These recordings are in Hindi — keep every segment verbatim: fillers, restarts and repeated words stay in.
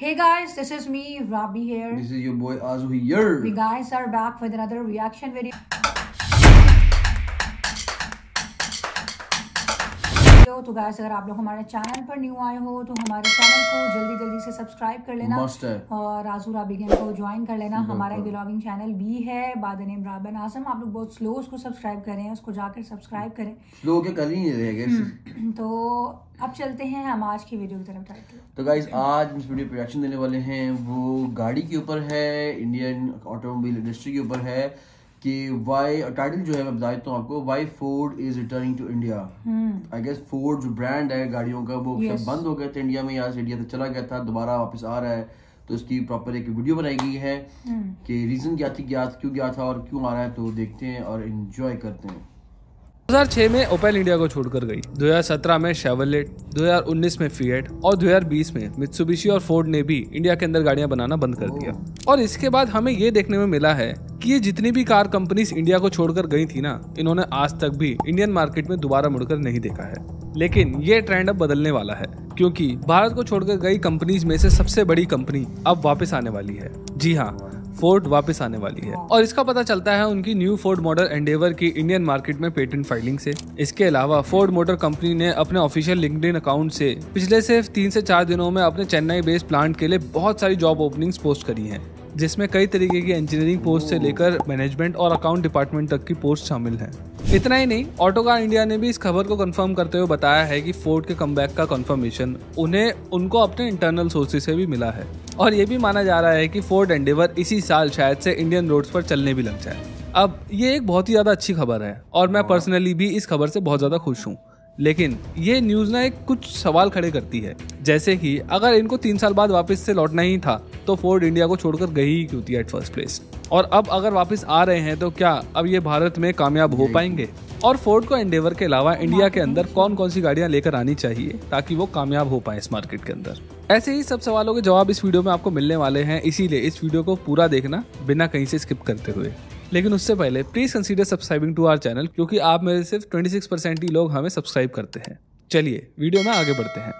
Hey guys, this is me, Robbie here. This is your boy Azu here. We guys are back with another reaction video. तो गाइस अगर आप लोग हमारे चैनल पर न्यू आए हो तो हमारे चैनल को जल्दी जल्दी से सब्सक्राइब कर लेना और आज़ू राबी गेम को ज्वाइन कर लेना। हमारा एक ब्लॉगिंग चैनल भी है बाद नेम राबन आसम। आप लोग बहुत स्लो उसको सब्सक्राइब कर रहे हैं, उसको जाकर सब्सक्राइब करें। स्लो के कर ही नहीं रहेगा। तो अब चलते हैं हम आज की वीडियो की तरफ। तो गाइस आज इस वीडियो प्रोडक्शन देने वाले हैं वो गाड़ी के ऊपर है, इंडियन ऑटोमोबाइल इंडस्ट्री के ऊपर है कि वाई टाइटल जो है मैं बता देता हूँ आपको, why Ford is returning to India. I guess Ford जो ब्रांड है गाड़ियों का वो yes. सब बंद हो गए थे इंडिया में, यहाँ से इंडिया से चला गया था, दोबारा वापस आ रहा है। तो इसकी प्रॉपर एक वीडियो बनाई गई है hmm. कि रीज़न क्या थी, क्या क्यों गया था और क्यों आ रहा है। तो देखते हैं और इन्जॉय करते हैं। दो हज़ार छह में ओपेल इंडिया को छोड़कर गई, दो हज़ार सत्रह में शेवरलेट, दो हज़ार उन्नीस में फिएट और दो हज़ार बीस में मित्सुबिशी और फोर्ड ने भी इंडिया के अंदर गाड़ियां बनाना बंद कर दिया। और इसके बाद हमें ये देखने में मिला है कि ये जितनी भी कार कंपनीज इंडिया को छोड़कर गई थी ना, इन्होंने आज तक भी इंडियन मार्केट में दोबारा मुड़कर नहीं देखा है। लेकिन ये ट्रेंड अब बदलने वाला है क्योंकि भारत को छोड़कर गई कंपनीज में से सबसे बड़ी कंपनी अब वापस आने वाली है। जी हाँ, फोर्ड वापस आने वाली है और इसका पता चलता है उनकी न्यू फोर्ड मॉडल एंडेवर की इंडियन मार्केट में पेटेंट फाइलिंग से। इसके अलावा फोर्ड मोटर कंपनी ने अपने ऑफिशियल लिंक्डइन अकाउंट से पिछले सिर्फ तीन से चार दिनों में अपने चेन्नई बेस्ड प्लांट के लिए बहुत सारी जॉब ओपनिंग्स पोस्ट करी हैं, जिसमें कई तरीके की इंजीनियरिंग पोस्ट से लेकर मैनेजमेंट और अकाउंट डिपार्टमेंट तक की पोस्ट शामिल हैं। इतना ही नहीं, ऑटोकार इंडिया ने भी इस खबर को कंफर्म करते हुए बताया है कि फोर्ड के कमबैक का कंफर्मेशन उन्हें उनको अपने इंटरनल सोर्सेज से भी मिला है और ये भी माना जा रहा है कि फोर्ड एंडेवर इसी साल शायद से इंडियन रोड्स पर चलने भी लग जाए। अब ये एक बहुत ही ज़्यादा अच्छी खबर है और मैं पर्सनली भी इस खबर से बहुत ज़्यादा खुश हूँ। लेकिन ये न्यूज़ ना एक कुछ सवाल खड़े करती है, जैसे कि अगर इनको तीन साल बाद वापस से लौटना ही था तो फोर्ड इंडिया को छोड़कर गई ही क्यों थी एट फर्स्ट प्लेस, और अब अगर वापस आ रहे हैं तो क्या अब ये भारत में कामयाब हो पाएंगे। और फोर्ड को एंडेवर के अलावा इंडिया के अंदर कौन कौन सी गाड़ियां लेकर आनी चाहिए ताकि वो कामयाब हो पाए इस मार्केट के अंदर। ऐसे ही सब सवालों के जवाब इस वीडियो में आपको मिलने वाले हैं, इसीलिए इस वीडियो को पूरा देखना बिना कहीं से स्किप करते हुए। लेकिन उससे पहले please consider subscribing to our channel क्योंकि आप में सिर्फ छब्बीस परसेंट ही लोग हमें सब्सक्राइब करते हैं। चलिए वीडियो में आगे बढ़ते हैं।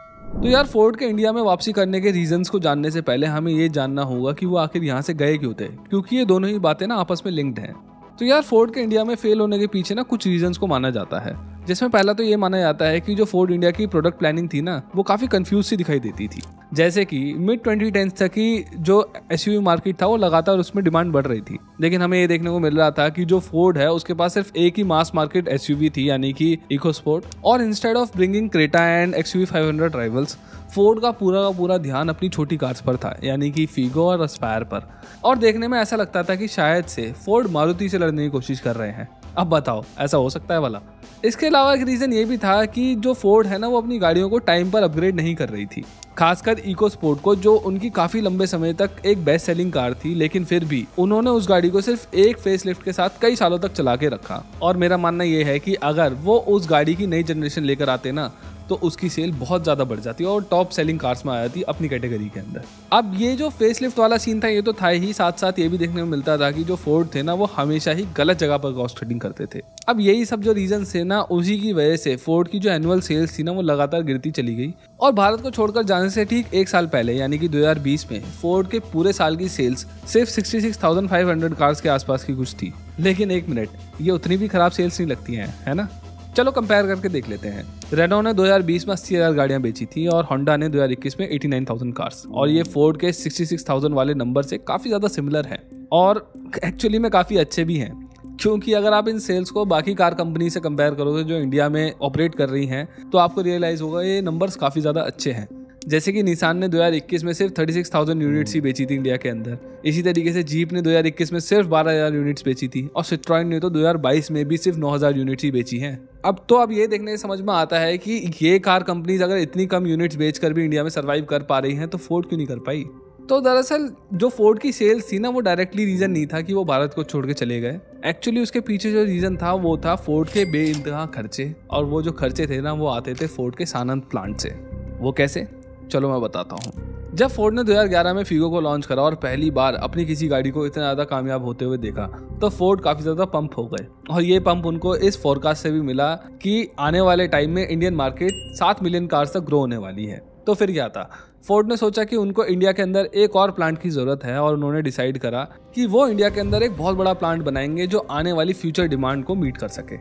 तो यार फोर्ड के इंडिया में वापसी करने के रीजंस को जानने से पहले हमें ये जानना होगा कि वो आखिर यहाँ से गए क्यों थे, क्योंकि ये दोनों ही बातें ना आपस में लिंक्ड हैं। तो यार फोर्ड के इंडिया में फेल होने के पीछे ना कुछ रीजंस को माना जाता है, जिसमें पहला तो ये माना जाता है कि जो फोर्ड इंडिया की प्रोडक्ट प्लानिंग थी ना वो काफ़ी कंफ्यूज सी दिखाई देती थी। जैसे कि मिड ट्वेंटी टेंस तक ही जो एसयूवी मार्केट था वो लगातार उसमें डिमांड बढ़ रही थी, लेकिन हमें ये देखने को मिल रहा था कि जो फोर्ड है उसके पास सिर्फ एक ही मास मार्केट एसयूवी थी, यानी कि इकोस्पोर्ट। और instead of bringing Creta and XUV five hundred rivals, Ford का पूरा का पूरा ध्यान अपनी छोटी कार्स पर था, यानी कि फिगो और एस्पायर पर। और देखने में ऐसा लगता था कि शायद से फोर्ड मारुति से लड़ने की कोशिश कर रहे हैं। अब बताओ ऐसा हो सकता है वाला। इसके अलावा एक रीज़न ये भी था कि जो फोर्ड है ना वो अपनी गाड़ियों को टाइम पर अपग्रेड नहीं कर रही थी, खासकर इकोस्पोर्ट को जो उनकी काफ़ी लंबे समय तक एक बेस्ट सेलिंग कार थी, लेकिन फिर भी उन्होंने उस गाड़ी को सिर्फ एक फेसलिफ्ट के साथ कई सालों तक चला के रखा। और मेरा मानना ये है कि अगर वो उस गाड़ी की नई जनरेशन लेकर आते ना तो उसकी सेल बहुत ज़्यादा बढ़ जाती और टॉप सेलिंग कार्स में आ जाती अपनी कैटेगरी के अंदर। अब ये जो फेसलिफ्ट वाला सीन था ये तो था ही, साथ साथ ये भी देखने में मिलता था कि जो फोर्ड थे ना वो हमेशा ही गलत जगह पर कॉस्ट कटिंग करते थे। अब यही सब जो रीज़न थे ना उसी की वजह से फोर्ड की जो एनुअल सेल्स थी ना वो लगातार गिरती चली गई। और भारत को छोड़कर जाने से ठीक एक साल पहले यानी कि दो हज़ार बीस में फोर्ड के पूरे साल की सेल्स सिर्फ छियासठ हज़ार पाँच सौ कार्स के आसपास की कुछ थी। लेकिन एक मिनट, ये उतनी भी खराब सेल्स नहीं लगती हैं, है ना। चलो कंपेयर करके देख लेते हैं। रेनॉल्ट ने दो हज़ार बीस में अस्सी हज़ार गाड़ियां बेची थी और होंडा ने दो हज़ार इक्कीस में नवासी हज़ार कार्स, और ये फोर्ड के छियासठ हज़ार वाले नंबर से काफ़ी ज़्यादा सिमिलर हैं और एक्चुअली में काफ़ी अच्छे भी हैं, क्योंकि अगर आप इन सेल्स को बाकी कार कंपनी से कंपेयर करोगे जो इंडिया में ऑपरेट कर रही हैं तो आपको रियलाइज़ होगा ये नंबर्स काफ़ी ज़्यादा अच्छे हैं। जैसे कि निसान ने दो हज़ार इक्कीस में सिर्फ छत्तीस हज़ार यूनिट्स ही बेची थी इंडिया के अंदर। इसी तरीके से जीप ने दो हज़ार इक्कीस में सिर्फ बारह हज़ार यूनिट्स बेची थी और सिट्रॉइन ने तो दो हज़ार बाईस में भी सिर्फ नौ हज़ार यूनिट्स ही बेची हैं। अब तो अब ये देखने समझ में आता है कि ये कार कंपनीज अगर इतनी कम यूनिट्स बेचकर भी इंडिया में सर्वाइव कर पा रही हैं तो फोर्ड क्यों नहीं कर पाई। तो दरअसल जो फोर्ड की सेल्स थी ना वो डायरेक्टली रीज़न नहीं था कि वो भारत को छोड़ के चले गए। एक्चुअली उसके पीछे जो रीज़न था वो था फोर्ड के बेइंतहा खर्चे, और वो जो खर्चे थे ना वो आते थे फोर्ड के सानंद प्लांट से। वो कैसे, चलो मैं बताता हूँ। जब फोर्ड ने दो हज़ार ग्यारह में फिगो को लॉन्च करा और पहली बार अपनी किसी गाड़ी को इतना ज़्यादा कामयाब होते हुए देखा तो फोर्ड काफ़ी ज़्यादा पंप हो गए, और ये पंप उनको इस फोरकास्ट से भी मिला कि आने वाले टाइम में इंडियन मार्केट सात मिलियन कार्स तक ग्रो होने वाली है। तो फिर क्या था, फोर्ड ने सोचा कि उनको इंडिया के अंदर एक और प्लांट की ज़रूरत है और उन्होंने डिसाइड करा कि वो इंडिया के अंदर एक बहुत बड़ा प्लांट बनाएंगे जो आने वाली फ्यूचर डिमांड को मीट कर सके।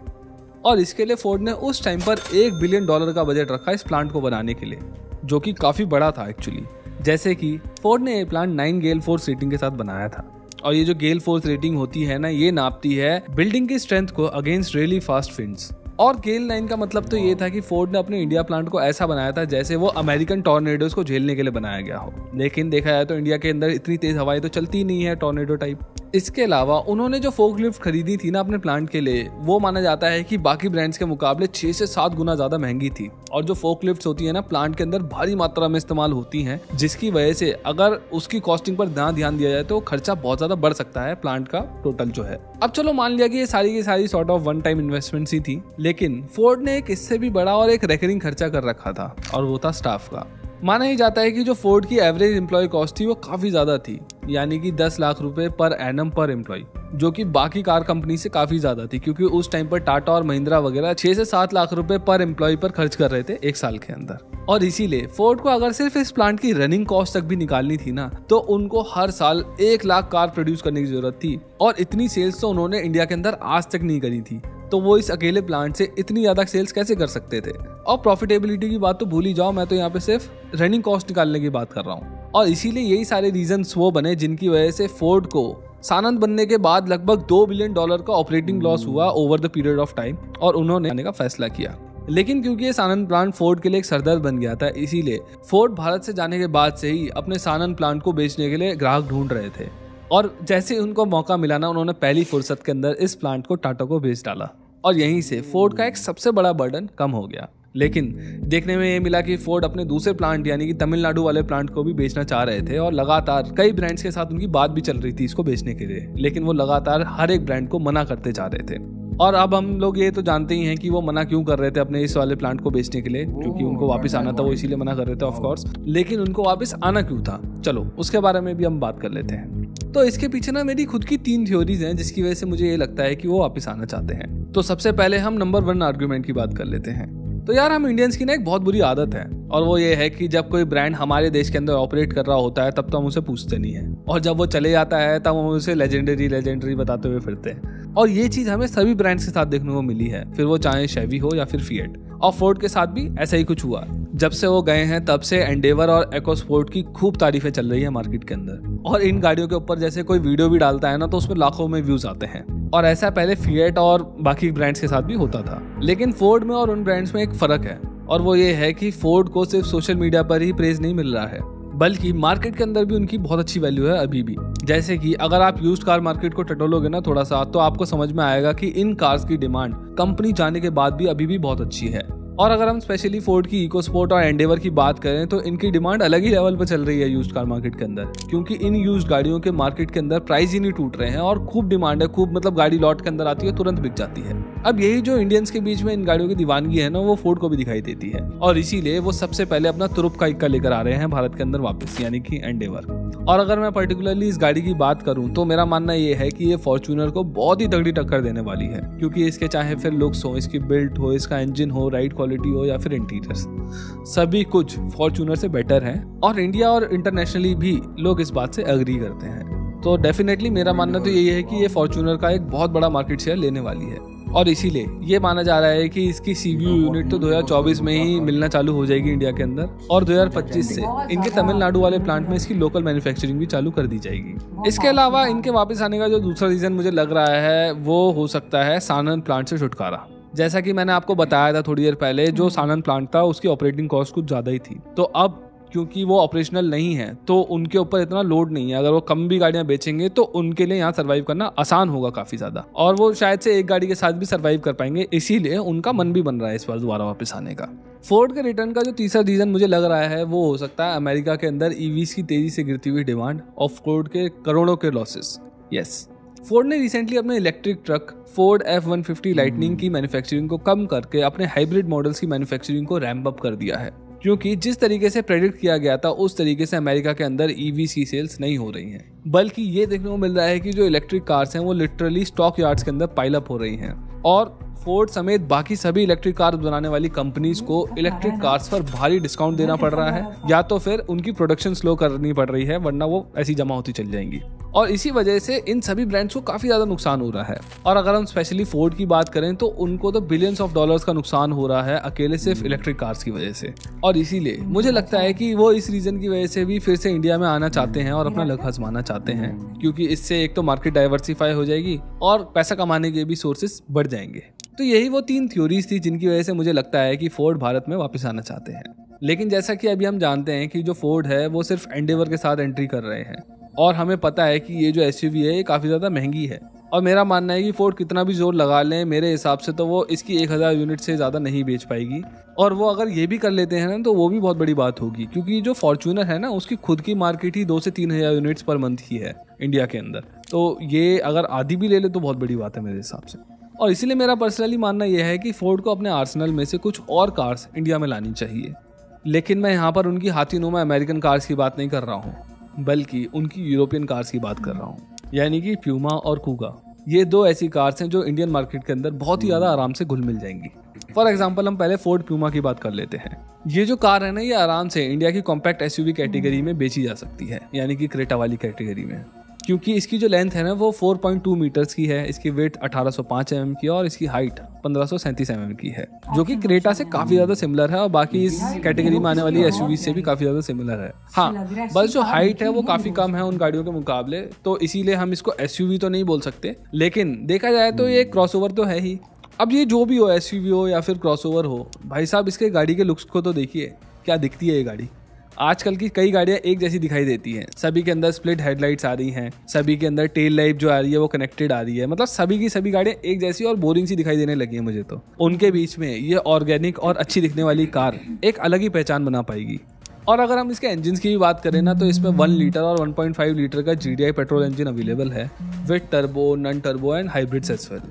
और इसके लिए फोर्ड ने उस टाइम पर एक बिलियन डॉलर का बजट रखा इस प्लांट को बनाने के लिए, जो कि काफ़ी बड़ा था एक्चुअली। जैसे कि फोर्ड ने ये plant nine gale force rating के साथ बनाया था, और ये जो गेल फोर्स रेटिंग होती है ना, ये नापती है बिल्डिंग की स्ट्रेंथ को अगेंस्ट रियली फास्ट विंड्स। और गेल नाइन का मतलब तो ये था कि फोर्ड ने अपने इंडिया प्लांट को ऐसा बनाया था जैसे वो अमेरिकन टॉर्नेडोज को झेलने के लिए बनाया गया हो, लेकिन देखा जाए तो इंडिया के अंदर इतनी तेज हवाएं तो चलती नहीं है टॉर्नेडो टाइप। इसके अलावा उन्होंने जो फोर्कलिफ्ट खरीदी थी ना अपने प्लांट के लिए, वो माना जाता है कि बाकी ब्रांड्स के मुकाबले छः से सात गुना ज़्यादा महंगी थी। और जो फोर्कलिफ्ट होती है ना प्लांट के अंदर भारी मात्रा में इस्तेमाल होती हैं, जिसकी वजह से अगर उसकी कॉस्टिंग पर ना ध्यान दिया जाए तो खर्चा बहुत ज़्यादा बढ़ सकता है प्लांट का टोटल जो है। अब चलो मान लिया कि ये सारी की सारी sort of one time investments ही थी, लेकिन फोर्ड ने एक इससे भी बड़ा और एक रेकरिंग खर्चा कर रखा था, और वो था स्टाफ का। माना ही जाता है कि जो फोर्ड की एवरेज एम्प्लॉय कॉस्ट थी वो काफ़ी ज़्यादा थी, यानी कि दस लाख रुपए पर एनम पर एम्प्लॉय, जो कि बाकी कार कंपनी से काफ़ी ज़्यादा थी, क्योंकि उस टाइम पर टाटा और महिंद्रा वगैरह छह से सात लाख रुपए पर एम्प्लॉय पर खर्च कर रहे थे एक साल के अंदर। और इसीलिए फोर्ड को अगर सिर्फ इस प्लांट की रनिंग कॉस्ट तक भी निकालनी थी ना, तो उनको हर साल एक लाख कार प्रोड्यूस करने की ज़रूरत थी, और इतनी सेल्स तो उन्होंने इंडिया के अंदर आज तक नहीं करी थी, तो वो इस अकेले प्लांट से इतनी ज़्यादा सेल्स कैसे कर सकते थे। और प्रॉफिटेबिलिटी की बात तो भूल ही जाओ, मैं तो यहाँ पे सिर्फ रनिंग कॉस्ट निकालने की बात कर रहा हूँ। और इसीलिए यही सारे रीजंस वो बने जिनकी वजह से फोर्ड को सानंद बनने के बाद लगभग दो बिलियन डॉलर का ऑपरेटिंग लॉस हुआ over the period of time, और उन्होंने आने का फैसला किया। लेकिन क्योंकि ये सानंद प्लांट फोर्ड के लिए एक सरदर्द बन गया था, इसीलिए फोर्ड भारत से जाने के बाद से ही अपने सानंद प्लांट को बेचने के लिए ग्राहक ढूंढ रहे थे, और जैसे उनको मौका मिला ना, उन्होंने पहली फुर्सत के अंदर इस प्लांट को टाटा को बेच डाला, और यहीं से फोर्ड का एक सबसे बड़ा बर्डन कम हो गया। लेकिन देखने में ये मिला कि फोर्ड अपने दूसरे प्लांट यानी कि तमिलनाडु वाले प्लांट को भी बेचना चाह रहे थे, और लगातार कई ब्रांड्स के साथ उनकी बात भी चल रही थी इसको बेचने के लिए, लेकिन वो लगातार हर एक ब्रांड को मना करते जा रहे थे। और अब हम लोग ये तो जानते ही हैं कि वो मना क्यों कर रहे थे अपने इस वाले प्लांट को बेचने के लिए, क्योंकि उनको वापस आना था, वो इसीलिए मना कर रहे थे ऑफ कोर्स। लेकिन उनको वापस आना क्यों था, चलो उसके बारे में भी हम बात कर लेते हैं। तो इसके पीछे ना मेरी खुद की तीन थ्योरीज हैं, जिसकी वजह से मुझे ये लगता है कि वो वापस आना चाहते हैं। तो सबसे पहले हम नंबर वन आर्ग्यूमेंट की बात कर लेते हैं। तो यार, हम इंडियंस की ना एक बहुत बुरी आदत है, और वो ये है कि जब कोई ब्रांड हमारे देश के अंदर ऑपरेट कर रहा होता है तब तो हम उसे पूछते नहीं है, और जब वो चले जाता है तब हम उसे लेजेंडरी लेजेंडरी बताते हुए फिरते हैं। और ये चीज़ हमें सभी ब्रांड्स के साथ देखने को मिली है, फिर वो चाहे शेवी हो या फिर फिएट। और फोर्ड के साथ भी ऐसा ही कुछ हुआ। जब से वो गए हैं तब से एंडेवर और एकोस्पोर्ट की खूब तारीफें चल रही है मार्केट के अंदर, और इन गाड़ियों के ऊपर जैसे कोई वीडियो भी डालता है ना तो उसमें लाखों में व्यूज आते हैं। और ऐसा पहले फिएट और बाकी ब्रांड्स के साथ भी होता था, लेकिन फोर्ड में और उन ब्रांड्स में एक फ़र्क है, और वो ये है कि फोर्ड को सिर्फ सोशल मीडिया पर ही प्रेज नहीं मिल रहा है, बल्कि मार्केट के अंदर भी उनकी बहुत अच्छी वैल्यू है अभी भी। जैसे कि अगर आप यूज्ड कार मार्केट को टटोलोगे ना थोड़ा सा, तो आपको समझ में आएगा कि इन कार्स की डिमांड कंपनी जाने के बाद भी अभी भी बहुत अच्छी है। और अगर हम स्पेशली फोर्ड की इकोस्पोर्ट और एंडेवर की बात करें तो इनकी डिमांड अलग ही लेवल पर चल रही है यूज्ड कार मार्केट के अंदर, क्योंकि इन यूज्ड गाड़ियों के मार्केट के अंदर प्राइस ही नहीं टूट रहे हैं, और खूब डिमांड है, खूब मतलब गाड़ी लॉट के अंदर आती है तुरंत बिक जाती है। अब यही जो इंडियंस के बीच में इन गाड़ियों की दीवानगी है ना, वो फोर्ड को भी दिखाई देती है, और इसीलिए वो सबसे पहले अपना तुरुप का इक्का लेकर आ रहे हैं भारत के अंदर वापस, यानी कि एंडेवर। और अगर मैं पर्टिकुलरली इस गाड़ी की बात करूं तो मेरा मानना ये है कि ये फॉर्च्यूनर को बहुत ही तगड़ी टक्कर देने वाली है, क्योंकि इसके चाहे फिर लुक्स हो, इसकी बिल्ड हो, इसका इंजन हो, राइड क्वालिटी हो या फिर इंटीरियर्स, सभी कुछ फॉर्च्यूनर से बेटर है, और इंडिया और इंटरनेशनली भी लोग इस बात से एग्री करते हैं। तो डेफिनेटली मेरा मानना तो यही है कि ये फॉर्च्यूनर का एक बहुत बड़ा मार्केट शेयर लेने वाली है, और इसीलिए ये माना जा रहा है कि इसकी सीवीयू यूनिट तो दो हज़ार चौबीस में ही मिलना चालू हो जाएगी इंडिया के अंदर, और दो हज़ार पच्चीस से इनके तमिलनाडु वाले प्लांट में इसकी लोकल मैन्युफैक्चरिंग भी चालू कर दी जाएगी। इसके अलावा इनके वापस आने का जो दूसरा रीज़न मुझे लग रहा है वो हो सकता है सानंद प्लांट से छुटकारा। जैसा कि मैंने आपको बताया था थोड़ी देर पहले, जो सानंद प्लांट था उसकी ऑपरेटिंग कॉस्ट कुछ ज़्यादा ही थी, तो अब क्योंकि वो ऑपरेशनल नहीं है तो उनके ऊपर इतना लोड नहीं है। अगर वो कम भी गाड़ियां बेचेंगे तो उनके लिए यहाँ सर्वाइव करना आसान होगा काफ़ी ज़्यादा, और वो शायद से एक गाड़ी के साथ भी सर्वाइव कर पाएंगे, इसीलिए उनका मन भी बन रहा है इस बार दोबारा वापस आने का। फोर्ड के रिटर्न का जो तीसरा रीज़न मुझे लग रहा है वो हो सकता है अमेरिका के अंदर ईवीज़ की तेज़ी से गिरती हुई डिमांड और फोर्ड के करोड़ों के लॉसेस। यस, फोर्ड ने रिसेंटली अपने electric truck Ford F one fifty Lightning की मैन्युफैक्चरिंग को कम करके अपने हाइब्रिड मॉडल्स की मैन्युफैक्चरिंग को रैम्प अप कर दिया है, क्योंकि जिस तरीके से प्रेडिक्ट किया गया था उस तरीके से अमेरिका के अंदर ईवीज की सेल्स नहीं हो रही हैं, बल्कि ये देखने को मिल रहा है कि जो इलेक्ट्रिक कार्स हैं वो लिटरली स्टॉक यार्ड्स के अंदर पाइल अप हो रही हैं। और फोर्ड समेत बाकी सभी इलेक्ट्रिक कार बनाने वाली कंपनीज को इलेक्ट्रिक कार्स पर भारी डिस्काउंट देना पड़ रहा है, या तो फिर उनकी प्रोडक्शन स्लो करनी पड़ रही है, वरना वो ऐसी जमा होती चली जाएंगी। और इसी वजह से इन सभी ब्रांड्स को काफी ज्यादा नुकसान हो रहा है। और अगर हम स्पेशली फोर्ड की बात करें तो उनको तो बिलियंस ऑफ डॉलर्स का नुकसान हो रहा है अकेले सिर्फ इलेक्ट्रिक कार्स की वजह से। और इसीलिए मुझे लगता है कि वो इस रीजन की वजह से भी फिर से इंडिया में आना चाहते हैं और अपना लक आजमाना चाहते हैं, क्योंकि इससे एक तो मार्केट डाइवर्सिफाई हो जाएगी और पैसा कमाने के भी सोर्सेस बढ़ जाएंगे। तो यही वो तीन थ्योरीज थी जिनकी वजह से मुझे लगता है कि फोर्ड भारत में वापस आना चाहते हैं। लेकिन जैसा कि अभी हम जानते हैं कि जो फोर्ड है वो सिर्फ एंडेवर के साथ एंट्री कर रहे हैं, और हमें पता है कि ये जो एसयूवी है ये काफ़ी ज़्यादा महंगी है। और मेरा मानना है कि फोर्ड कितना भी जोर लगा लें, मेरे हिसाब से तो वो इसकी एक हज़ार यूनिट से ज़्यादा नहीं बेच पाएगी। और वो अगर ये भी कर लेते हैं ना तो वो भी बहुत बड़ी बात होगी, क्योंकि जो फॉर्च्यूनर है ना उसकी खुद की मार्केट ही दो से तीन हज़ार यूनिट्स पर मंथ ही है इंडिया के अंदर। तो ये अगर आधी भी ले ले तो बहुत बड़ी बात है मेरे हिसाब से। और इसीलिए मेरा पर्सनली मानना यह है कि फोर्ड को अपने आर्सेनल में से कुछ और कार्स इंडिया में लानी चाहिए। लेकिन मैं यहाँ पर उनकी हाथी नुमा अमेरिकन कार्स की बात नहीं कर रहा हूँ, बल्कि उनकी यूरोपियन कार्स की बात कर रहा हूँ, यानी कि प्यूमा और कूगा। ये दो ऐसी कार्स हैं जो इंडियन मार्केट के अंदर बहुत ही ज़्यादा आराम से घुल मिल जाएंगी। फॉर एग्जांपल हम पहले फोर्ड प्यूमा की बात कर लेते हैं। ये जो कार है ना ये आराम से इंडिया की कॉम्पैक्ट एसयूवी कैटेगरी में बेची जा सकती है, यानी कि क्रेटा वाली कैटेगरी में, क्योंकि इसकी जो लेंथ है ना वो चार पॉइंट दो मीटर्स की है, इसकी वेट अठारह सौ पाँच एम एम की है और इसकी हाइट पंद्रह सौ सैंतीस एम एम की है, जो कि क्रेटा से काफ़ी ज़्यादा सिमिलर है और बाकी इस कैटेगरी में आने वाली एसयूवी से भी काफ़ी ज़्यादा सिमिलर है। हाँ, बस जो हाइट है वो काफ़ी कम है उन गाड़ियों के मुकाबले, तो इसीलिए हम इसको एसयूवी तो नहीं बोल सकते, लेकिन देखा जाए तो ये क्रॉसओवर तो है ही। अब ये जो भी हो, एसयूवी हो या फिर क्रॉसओवर हो, भाई साहब इसके गाड़ी के लुक्स को तो देखिए, क्या दिखती है ये गाड़ी। आजकल की कई गाड़ियाँ एक जैसी दिखाई देती हैं, सभी के अंदर स्प्लिट हेडलाइट्स आ रही हैं, सभी के अंदर टेल लाइट जो आ रही है वो कनेक्टेड आ रही है, मतलब सभी की सभी गाड़ियाँ एक जैसी और बोरिंग सी दिखाई देने लगी है मुझे तो। उनके बीच में ये ऑर्गेनिक और अच्छी दिखने वाली कार एक अलग ही पहचान बना पाएगी। और अगर हम इसके इंजन की भी बात करें ना तो इसमें वन लीटर और वन पॉइंट फाइव लीटर का G D I petrol engine available है, with turbo, non turbo and hybrids as well.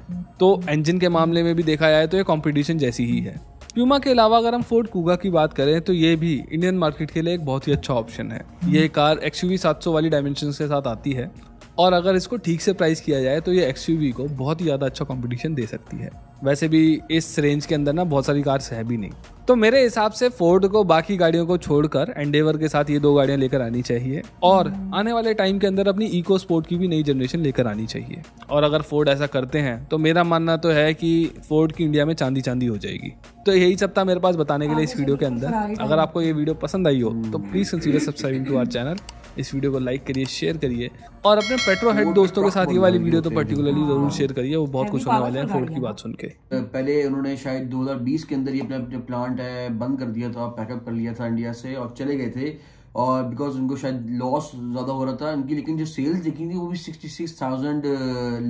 तो इंजन के मामले में भी देखा जाए तो ये कॉम्पिटिशन जैसी ही है। प्यूमा के अलावा अगर हम फोर्ड कूगा की बात करें तो ये भी इंडियन मार्केट के लिए एक बहुत ही अच्छा ऑप्शन है। ये कार एक्सयूवी सात सौ वाली डायमेंशंस के साथ आती है, और अगर इसको ठीक से प्राइस किया जाए तो ये एक्सयूवी को बहुत ही ज़्यादा अच्छा कंपटीशन दे सकती है। वैसे भी इस रेंज के अंदर ना बहुत सारी कार्स है भी नहीं, तो मेरे हिसाब से फोर्ड को बाकी गाड़ियों को छोड़कर एंडेवर के साथ ये दो गाड़ियाँ लेकर आनी चाहिए, और आने वाले टाइम के अंदर अपनी इको स्पोर्ट की भी नई जनरेशन लेकर आनी चाहिए। और अगर फोर्ड ऐसा करते हैं तो मेरा मानना तो है कि फोर्ड की इंडिया में चांदी चांदी हो जाएगी। तो यही सब था मेरे पास बताने के लिए इस वीडियो के अंदर। अगर आपको ये वीडियो पसंद आई हो तो please consider subscribing to our channel. इस वीडियो को लाइक करिए, शेयर करिए, और अपने पेट्रोहेड दोस्तों के साथ ये वाली वीडियो तो पर्टिकुलरली जरूर शेयर करिए, वो बहुत कुछ होने वाले हैं फोर्ड की बात सुन के। पहले उन्होंने शायद दो हज़ार बीस के अंदर ही अपना प्लांट है बंद कर दिया था, पैकअप कर लिया था इंडिया से और चले गए थे, और बिकॉज उनको शायद लॉस ज़्यादा हो रहा था उनकी। लेकिन जो सेल्स देखी थी वो भी सिक्सटी सिक्स थाउजेंड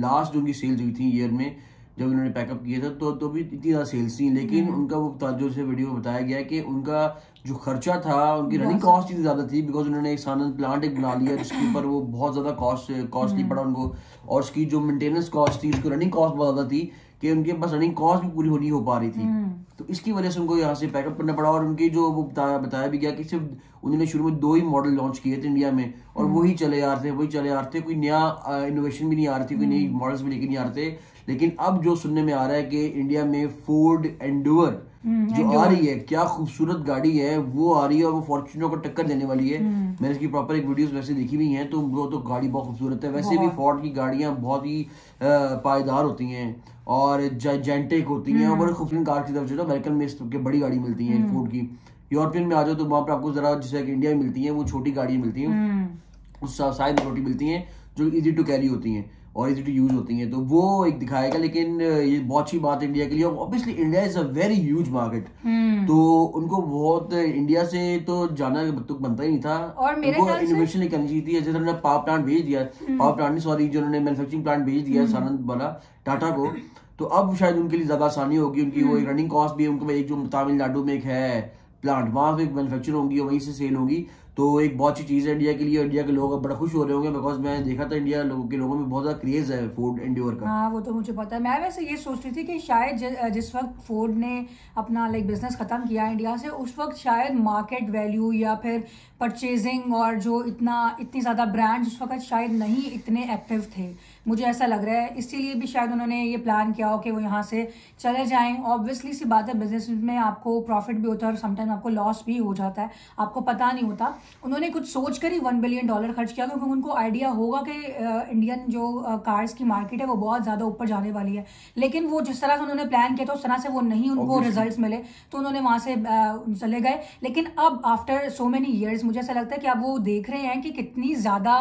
लास्ट उनकी सेल्स हुई थी ईयर में, जब उन्होंने पैकअप किया था तो तो भी इतनी ज़्यादा सेल्स थी। लेकिन उनका वो तवज्जो से वीडियो में बताया गया कि उनका जो खर्चा था, उनकी रनिंग कॉस्ट इतनी ज़्यादा थी, बिकॉज उन्होंने एक सानंद प्लांट एक बना लिया जिसके ऊपर वो बहुत ज़्यादा कॉस्ट कॉस्टली पड़ा उनको, और उसकी जो मेंटेनेंस कॉस्ट थी उसकी रनिंग कॉस्ट बहुत ज़्यादा थी कि उनके पास रनिंग कॉस्ट भी पूरी नहीं हो पा रही थी, तो इसकी वजह से उनको यहाँ से पैकअप करना पड़ा। और उनकी जो वो बताया भी गया कि सिर्फ उन्होंने शुरू में दो ही मॉडल लॉन्च किए थे इंडिया में, और वही चले आ रहे थे वही चले आ रहे थे कोई नया इनोवेशन भी नहीं आ रही थी, कोई नई मॉडल्स भी लेके नहीं आ रहे थे। लेकिन अब जो सुनने में आ रहा है कि इंडिया में फोर्ड एंडेवर जो आ रही है, क्या खूबसूरत गाड़ी है वो आ रही है, और वो फॉर्च्यूनर को टक्कर देने वाली है। मैंने इसकी प्रॉपर एक वीडियोस वैसे देखी हुई हैं, तो वो तो गाड़ी बहुत खूबसूरत है। वैसे भी फोर्ड की गाड़ियां बहुत ही पायदार होती हैं और जाइजेंटिक होती हैं, और बड़े खूबसूरत कार की तरफ जो अमेरिकन में बड़ी गाड़ी मिलती है फोर्ड की। यूरोपियन में आ जाओ तो वहाँ पर आपको जरा जैसे इंडिया में मिलती है वो छोटी गाड़ियाँ मिलती हैं, उस साइज छोटी मिलती हैं जो ईजी टू कैरी होती हैं और इजी टू यूज होती हैं, तो वो एक दिखाएगा। लेकिन ये बहुत अच्छी बात है इंडिया के लिए, obviously India is a very huge market, तो उनको बहुत इंडिया से तो जाना तो बनता ही नहीं था, उनको इनोवेशन नहीं करनी चाहिए थी। जैसे उन्होंने पावर प्लांट भेज दिया, पावर प्लांट नहीं सॉरी जो उन्होंने मैन्युफैक्चरिंग प्लांट भेज दिया सानंद वाला टाटा को, तो अब शायद उनके लिए ज्यादा आसानी होगी। उनकी वो रनिंग कॉस्ट भी है, उनको एक जो तमिलनाडु में एक है प्लांट, वहाँ पे मैन्युफैक्चर होंगी और वहीं से सेल होगी, तो एक बहुत अच्छी चीज़ है इंडिया के लिए। इंडिया के लोग बड़ा खुश हो रहे होंगे बिकॉज मैं देखा था इंडिया लोगों के लोगों में बहुत ज़्यादा क्रेज़ है फोर्ड एंडेवर का। हाँ वो तो मुझे पता है। मैं वैसे ये सोच रही थी कि शायद जिस वक्त फोर्ड ने अपना लाइक बिजनेस ख़त्म किया इंडिया से, उस वक्त शायद मार्केट वैल्यू या फिर परचेजिंग और जो इतना इतनी ज़्यादा ब्रांड्स उस वक्त शायद नहीं इतने एक्टिव थे, मुझे ऐसा लग रहा है। इसीलिए भी शायद उन्होंने ये प्लान किया हो कि वो यहाँ से चले जाएँ। ऑब्वियसली सी बात है, बिजनेस में आपको प्रॉफिट भी होता है और समटाइम आपको लॉस भी हो जाता है, आपको पता नहीं होता। उन्होंने कुछ सोच कर ही वन बिलियन डॉलर खर्च किया क्योंकि उनको आइडिया होगा कि इंडियन जो कार्स की मार्केट है वो बहुत ज़्यादा ऊपर जाने वाली है। लेकिन वो जिस तरह से उन्होंने प्लान किया था उस तरह से वो नहीं उनको रिजल्ट्स मिले, तो उन्होंने वहाँ से चले गए। लेकिन अब आफ्टर सो मेनी ईयर्स मुझे ऐसा लगता है कि अब वो देख रहे हैं कि कितनी ज़्यादा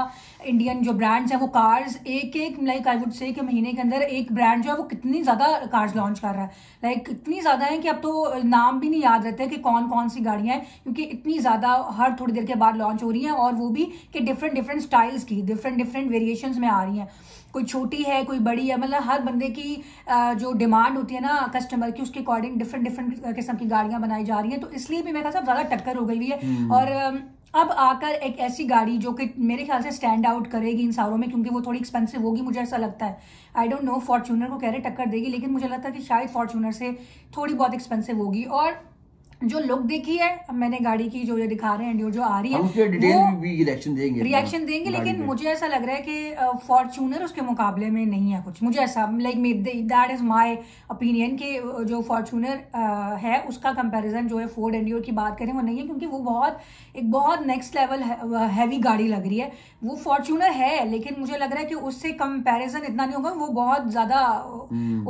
इंडियन जो ब्रांड्स हैं वो कार्स एक एक लाइक आई वुड से कि महीने के अंदर एक ब्रांड जो है वो कितनी ज़्यादा कार्स लॉन्च कर रहा है, लाइक इतनी ज़्यादा है कि अब तो नाम भी नहीं याद रहते कि कौन कौन सी गाड़ियाँ हैं, क्योंकि इतनी ज़्यादा हर थोड़ी देर के बाद लॉन्च हो रही हैं और वो भी कि डिफरेंट डिफरेंट स्टाइल्स की, डिफरेंट डिफरेंट वेरिएशंस में आ रही हैं। कोई छोटी है, कोई बड़ी है, मतलब हर बंदे की जो डिमांड होती है ना कस्टमर की, उसके अकॉर्डिंग डिफरेंट डिफरेंट किस्म की गाड़ियाँ बनाई जा रही हैं। तो इसलिए भी मेरे ख्याल से ज़्यादा टक्कर हो गई है hmm. और अब आकर एक ऐसी गाड़ी जो कि मेरे ख्याल से स्टैंड आउट करेगी इन सारों में, क्योंकि वो थोड़ी एक्सपेंसिव होगी मुझे ऐसा लगता है। आई डोंट नो, फॉर्च्यूनर को कह रहे टक्कर देगी, लेकिन मुझे लगता है कि शायद फॉर्च्यूनर से थोड़ी बहुत एक्सपेंसिव होगी। और जो लुक देखी है मैंने गाड़ी की, जो ये दिखा रहे हैं, जो आ रही है, वो भी रिएक्शन देंगे, रिएक्शन देंगे लेकिन मुझे ऐसा लग रहा है कि फॉर्च्यूनर उसके मुकाबले में नहीं है कुछ। मुझे ऐसा like that is my opinion कि जो फॉर्च्यूनर है उसका कंपैरिजन जो है फोर्ड एंडियोर की बात करें वो नहीं है, क्योंकि वो बहुत एक बहुत नेक्स्ट लेवल हैवी गाड़ी लग रही है। वो फॉर्च्यूनर है लेकिन मुझे लग रहा है कि उससे कंपेरिजन इतना नहीं होगा, वो बहुत ज़्यादा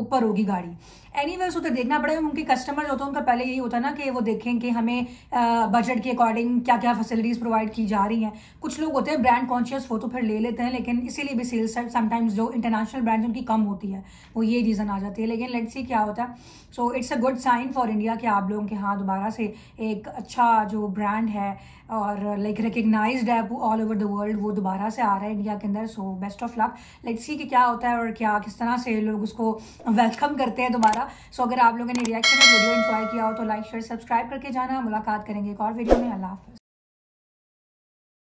ऊपर होगी गाड़ी। एनीवेज तो देखना पड़ेगा, उनके कस्टमर होते हैं उनका पहले यही होता है ना कि वो देखें कि हमें बजट के अकॉर्डिंग क्या क्या फैसिलिटीज़ प्रोवाइड की जा रही हैं। कुछ लोग होते हैं ब्रांड कॉन्शियस वो तो फिर ले लेते हैं, लेकिन इसीलिए भी सेल्स समटाइम्स जो इंटरनेशनल ब्रांड्स उनकी कम होती है, वो ये रीज़न आ जाती है। लेकिन लेट्स सी क्या होता है। So it's a good sign for India कि आप लोगों के यहाँ दोबारा से एक अच्छा जो ब्रांड है और लाइक रिकगनाइज्ड है ऑल ओवर द वर्ल्ड, वो दोबारा से आ रहा है इंडिया के अंदर। So best of luck, let's see कि क्या होता है और क्या किस तरह से लोग उसको वेलकम करते हैं दोबारा। सो अगर आप लोगों ने रिएक्शन वीडियो इंजॉय किया हो तो लाइक शेयर सब्सक्राइब करके जाना। मुलाकात करेंगे एक और वीडियो में। अल्लाह हाफिज़।